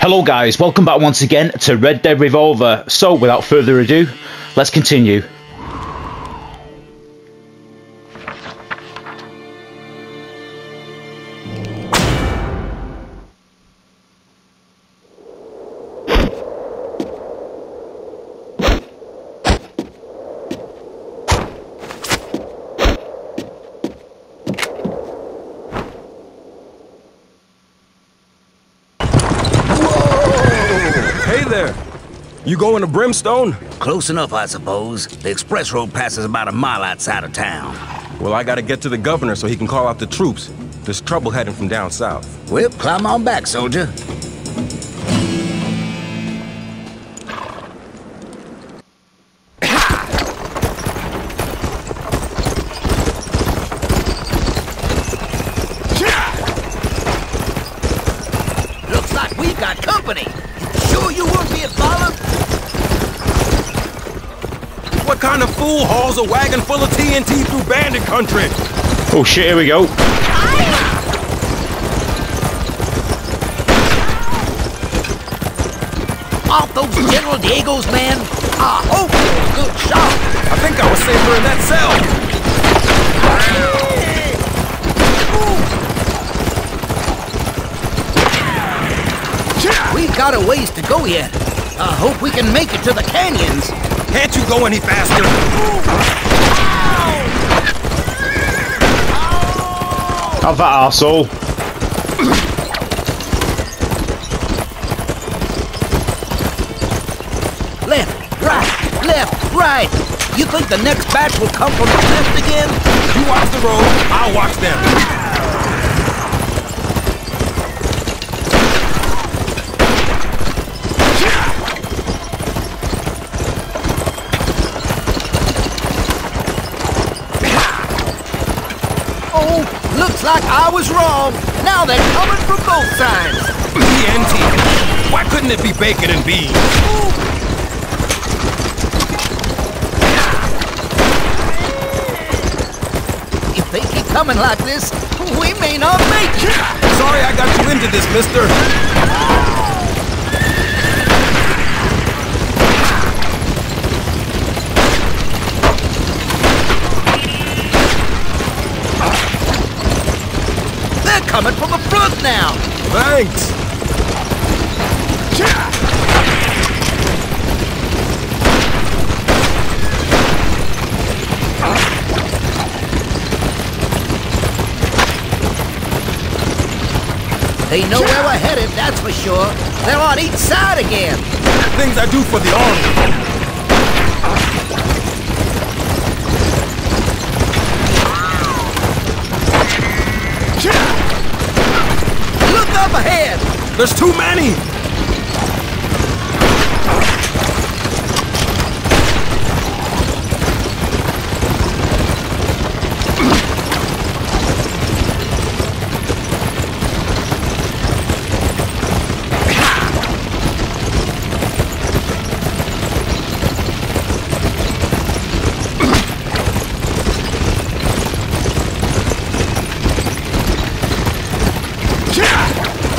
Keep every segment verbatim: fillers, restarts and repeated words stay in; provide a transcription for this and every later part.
Hello guys, welcome back once again to Red Dead Revolver. So without further ado, let's continue. You going to Brimstone? Close enough, I suppose. The express road passes about a mile outside of town. Well, I gotta get to the governor so he can call out the troops. There's trouble heading from down south. Well, climb on back, soldier. Looks like we got company. Sure you won't be followed? What kind of fool hauls a wagon full of T N T through bandit country? Oh shit, here we go. Off those General Diego's, man. I hope it was a good shot. I think I was safer in that cell. We got a ways to go yet. I hope we can make it to the canyons. Can't you go any faster? Have that, asshole. Left, right, left, right. You think the next batch will come from the left again? You watch the road, I'll watch them. Looks like I was wrong. Now they're coming from both sides. T N T. Why couldn't it be bacon and beans? If they keep coming like this, we may not make it. Sorry I got you into this, mister. Coming from the front now! Thanks! They know where we're headed, that's for sure. They're on each side again. Things I do for the army. Ahead. There's too many!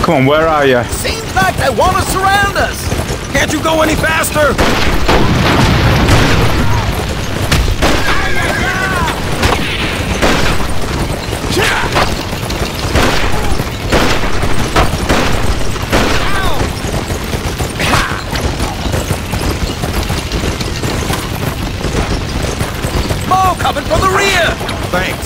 Come on, where are you? Seems like they want to surround us. Can't you go any faster? More coming from the rear. Thanks.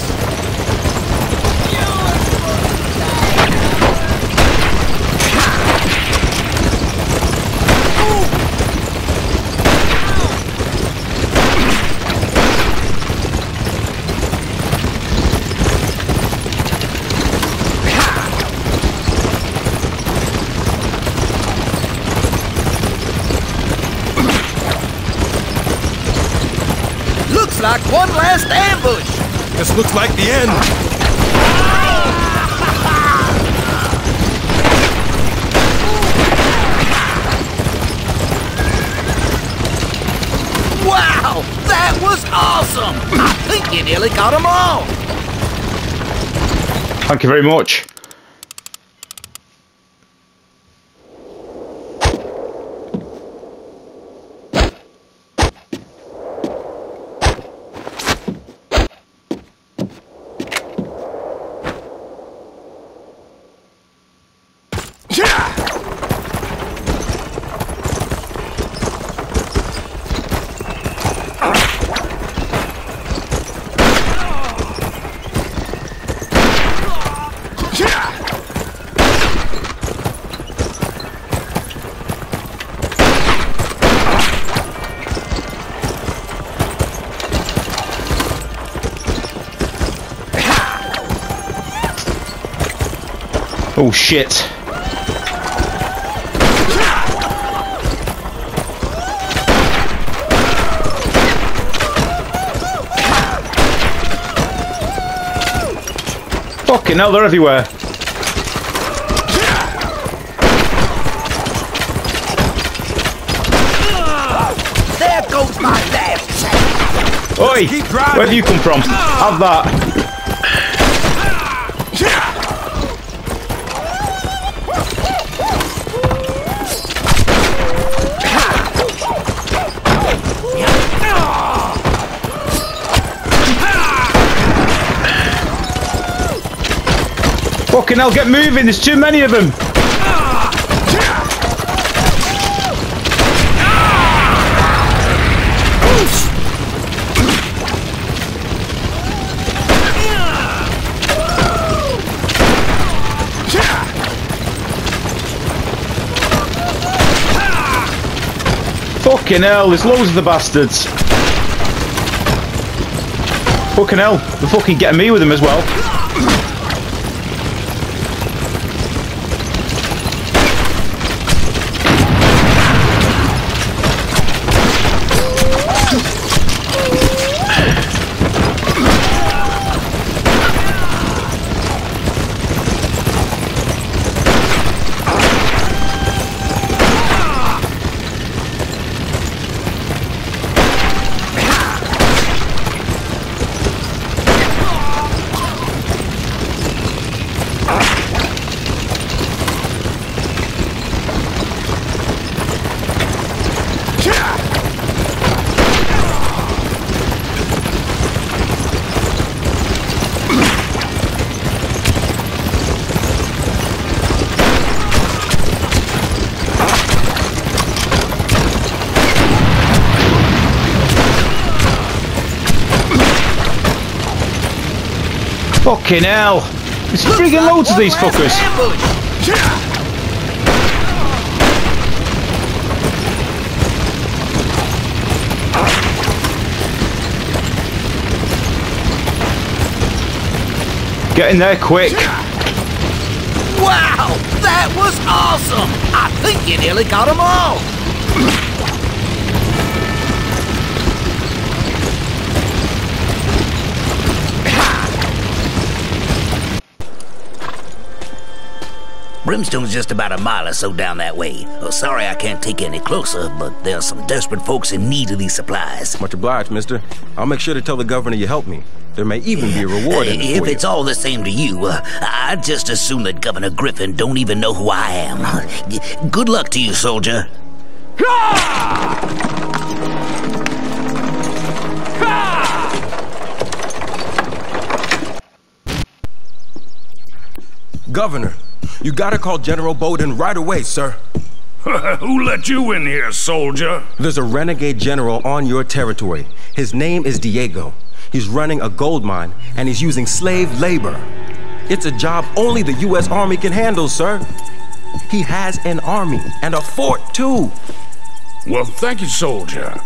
Like one last ambush. This looks like the end. Wow, that was awesome. I think you nearly got them all. Thank you very much. Oh shit. Fucking hell, they're everywhere. There goes my left. Oi! Where do you come from? Have that. Fucking hell, get moving, there's too many of them! Fucking hell, there's loads of the bastards! Fucking hell, they're fucking getting me with them as well! Fucking hell! There's friggin' like loads of these fuckers! Get in there quick! Wow! That was awesome! I think you nearly got them all! Brimstone's just about a mile or so down that way. Oh, sorry I can't take you any closer, but there are some desperate folks in need of these supplies. Much obliged, mister. I'll make sure to tell the governor you helped me. There may even be a reward in it for you. If it's all the same to you, uh, I just assume that Governor Griffin don't even know who I am. Good luck to you, soldier. Governor. You gotta call General Bowden right away, sir. Who let you in here, soldier? There's a renegade general on your territory. His name is Diego. He's running a gold mine, and he's using slave labor. It's a job only the U S Army can handle, sir. He has an army, and a fort, too. Well, thank you, soldier.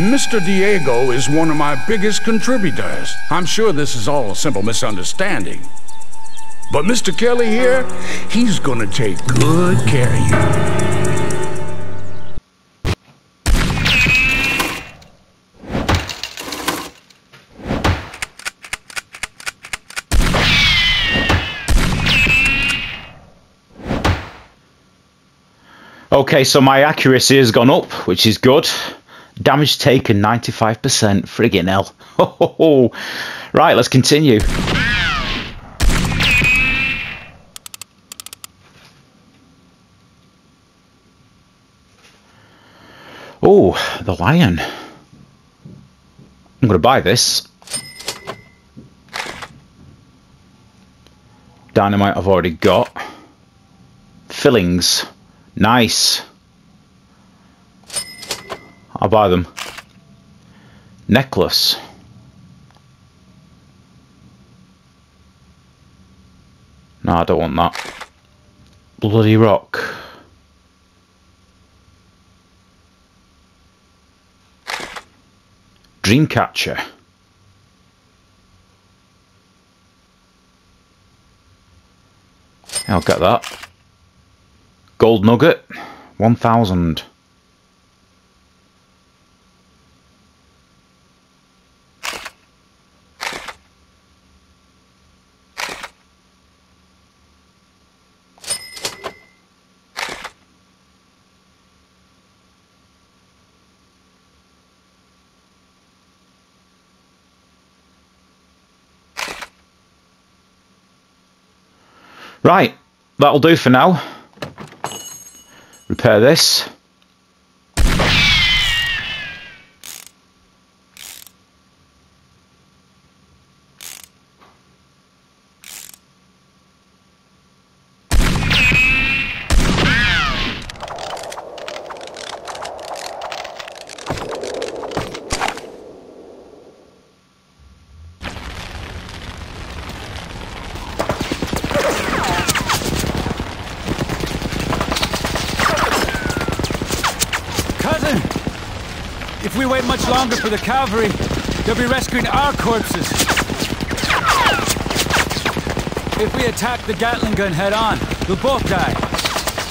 Mister Diego is one of my biggest contributors. I'm sure this is all a simple misunderstanding. But Mister Kelly here, he's gonna take good care of you. Okay, so my accuracy has gone up, which is good. Damage taken ninety-five percent. Friggin' hell. Ho, ho, ho. Right, let's continue. Oh, the lion. I'm gonna buy this. Dynamite I've already got. Fillings. Nice. I'll buy them. Necklace. No, I don't want that. Bloody rock. Dreamcatcher. Yeah, I'll get that. Gold nugget, one thousand. Right, that'll do for now. Repair this. Longer for the cavalry, they'll be rescuing our corpses. If we attack the Gatling gun head on, they'll both die.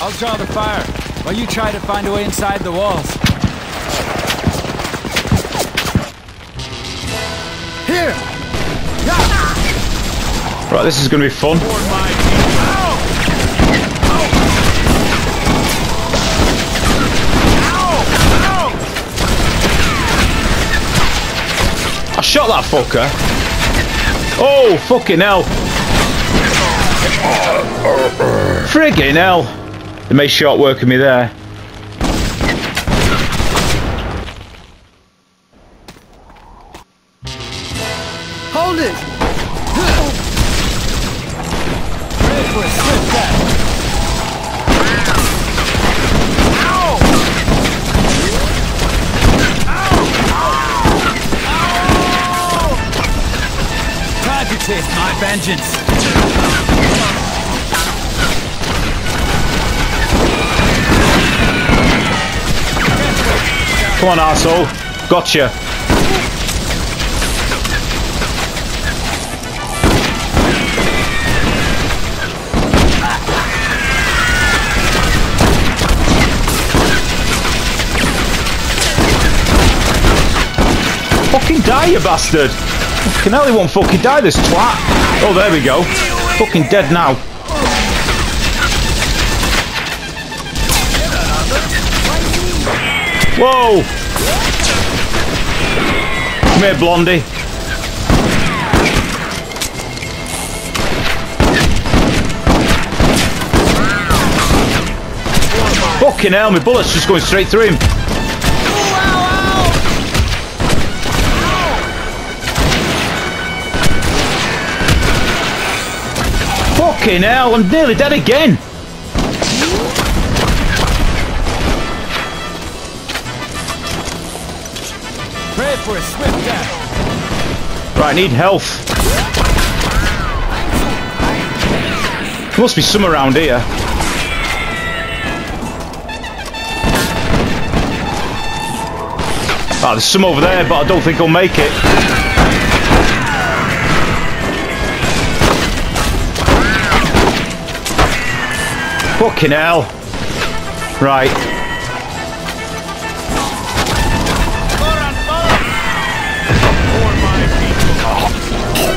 I'll draw the fire, while you try to find a way inside the walls. Here! Yeah. Right, this is going to be fun. I shot that fucker. Oh, fucking hell. Friggin' hell. They made short work of me there. Hold it. This is my vengeance. Come on, arsehole. Gotcha. Fucking die, you bastard. Fucking hell, he won't fucking die, this twat. Oh, there we go. Fucking dead now. Whoa! Come here, Blondie. Fucking hell, my bullet's just going straight through him. Fucking hell, I'm nearly dead again! Pray for a swift death. Right, I need health. There must be some around here. Ah, there's some over there, but I don't think I'll make it. Fucking hell. Right.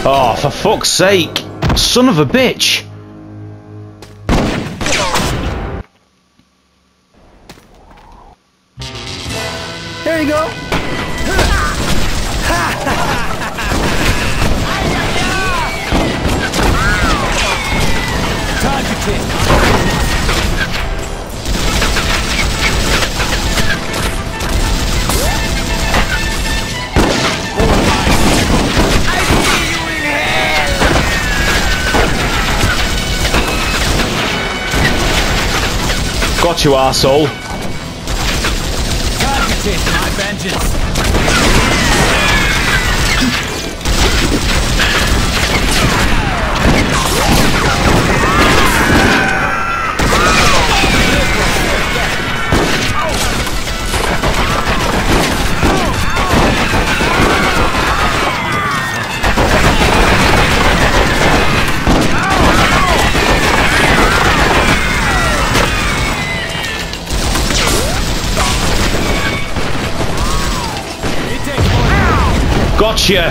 Oh, for fuck's sake. Son of a bitch. There you go. Time to kick. Got you, arsehole. Targeted my vengeance. Gotcha!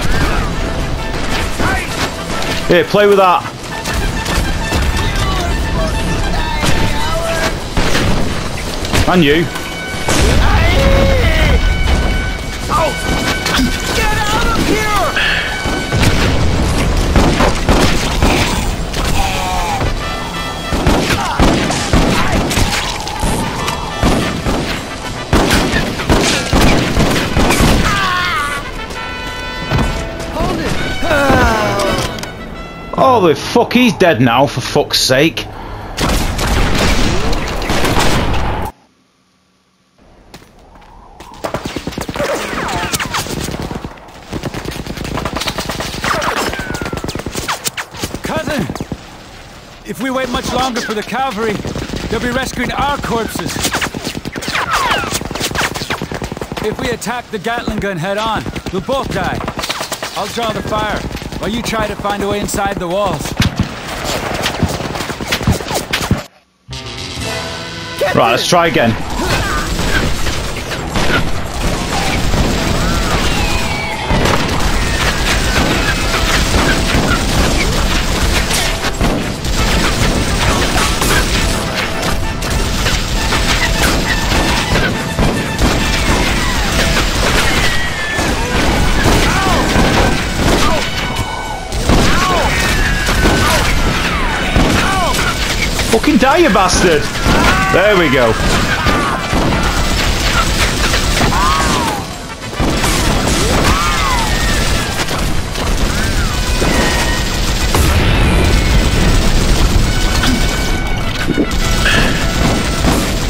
Here, play with that. And you. Oh. Get out of here. Hold it. Ah. Oh, the fuck, he's dead now, for fuck's sake. If we wait much longer for the cavalry, they'll be rescuing our corpses. If we attack the Gatling gun head-on, we'll both die. I'll draw the fire, while you try to find a way inside the walls. Get right, in. Let's try again. Fucking die, you bastard! There we go.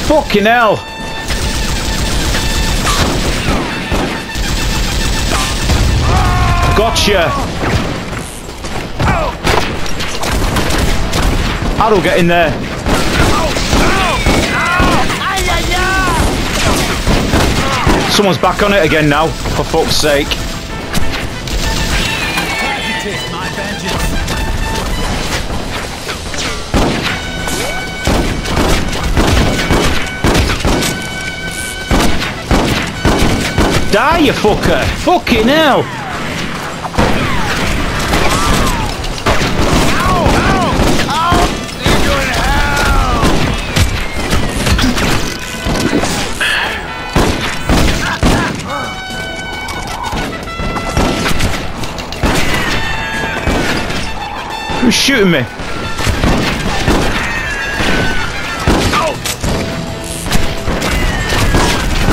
Fucking hell! Gotcha! Arrow, get in there. Someone's back on it again now, for fuck's sake. Die, you fucker! Fucking hell! Who's shooting me? Ow.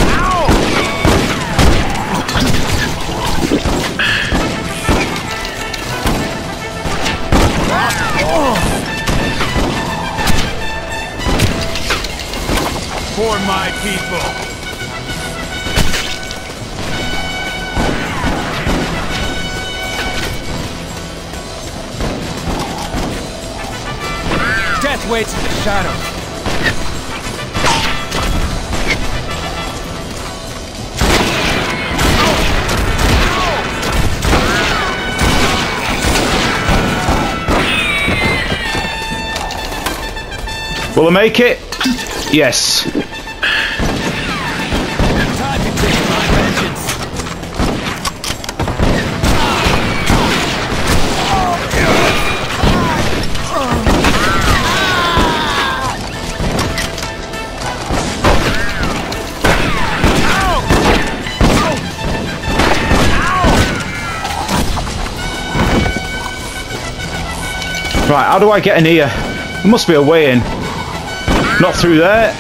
Ow. For my people. Death waits in the shadows. Will I make it? Yes. Time to take my vengeance. Right, how do I get in here? There must be a way in. Not through there.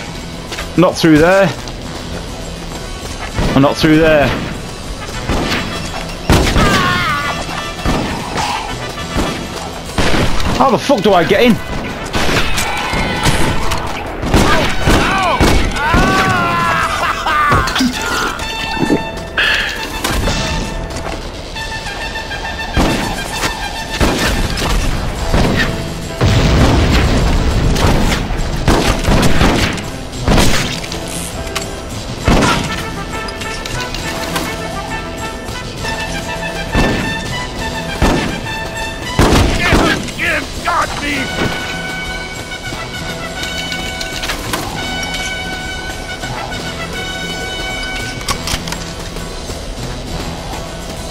Not through there. Or not through there. How the fuck do I get in? Got me!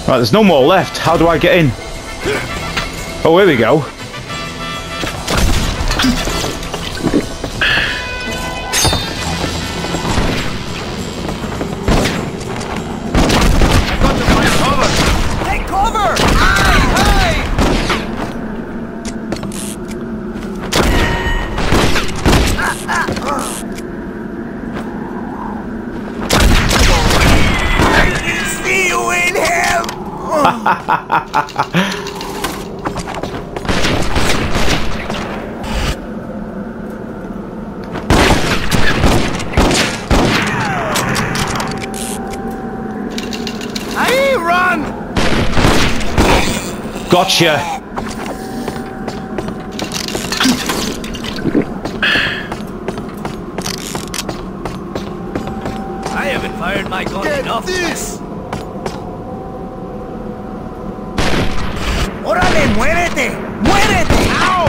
Right, there's no more left. How do I get in? Oh, here we go. Gotcha. I haven't fired my gun Get enough. This. Órale, muérete, muérete. Ow!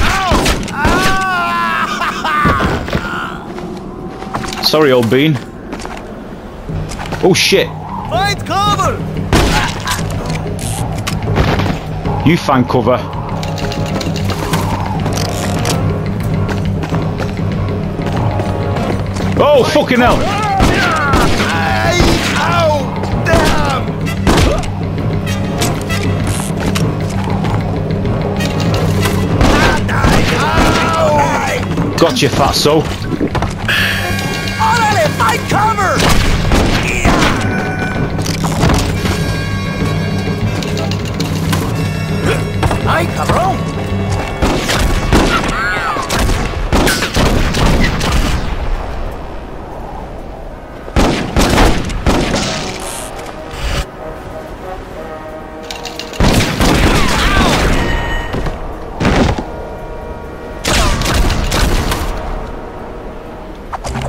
Ow! Ah! Sorry, old bean. Oh shit. Find cover. You find cover. Oh, fucking hell! Ow, damn! Got you, fatso. Alright, find cover! Ay, cabrón.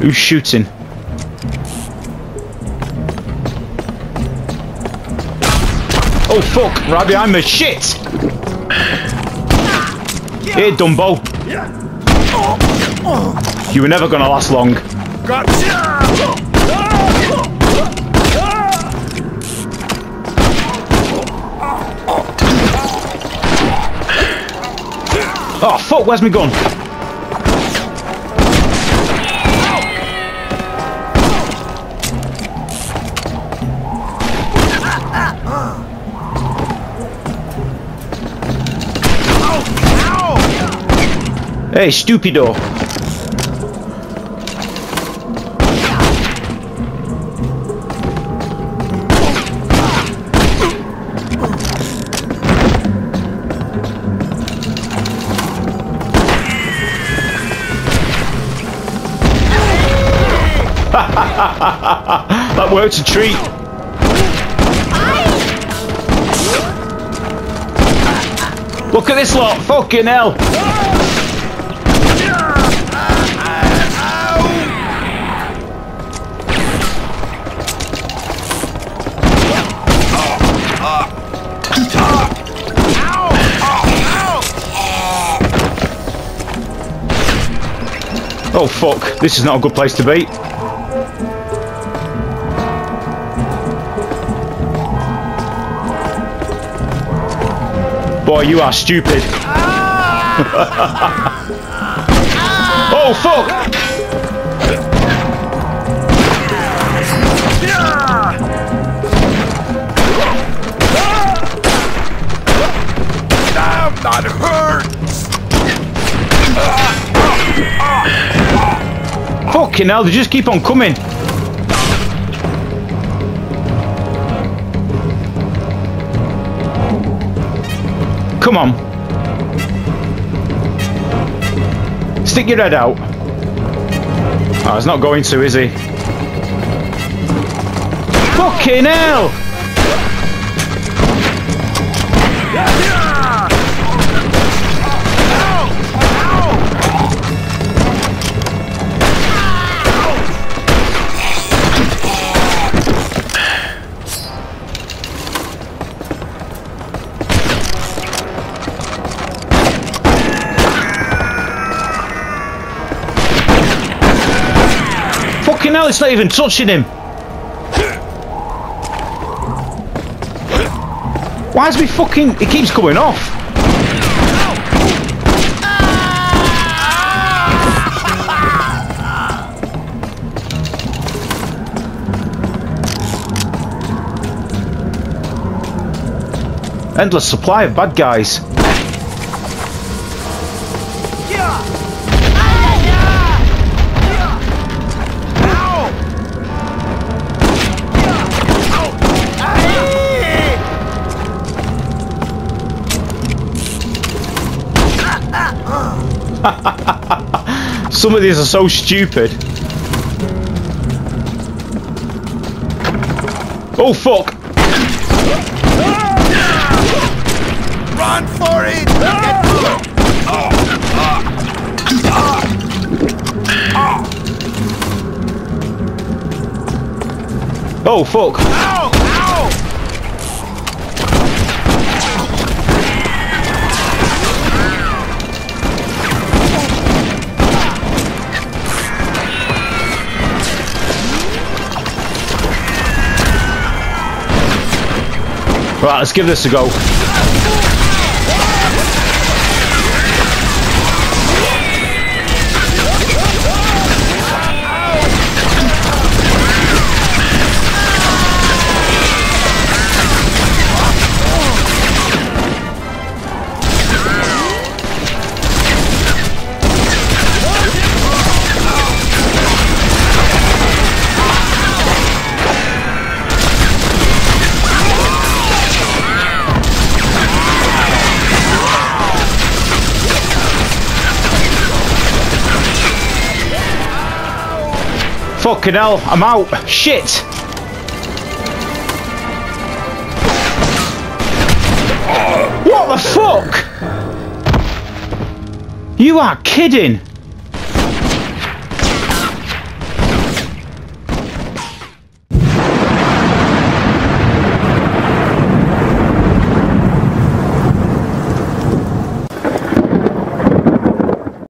Who's shooting? Oh fuck, right behind me, shit! Here, Dumbo. You were never gonna last long. Oh fuck, where's my gun? Hey, stupido! That worked a treat. Look at this lot! Fucking hell! Oh fuck, this is not a good place to be. Boy, you are stupid. Oh fuck! Damn, that hurts! Fucking hell, they just keep on coming. Come on. Stick your head out. Oh, it's not going to, is he? Fucking hell! It's not even touching him. Why is we fucking... It keeps going off. Endless supply of bad guys. Some of these are so stupid. Oh fuck! Run for it! Get to it! Oh fuck! Ow! Ow! Right, let's give this a go. Fucking hell, I'm out. Shit! What the fuck? You are kidding!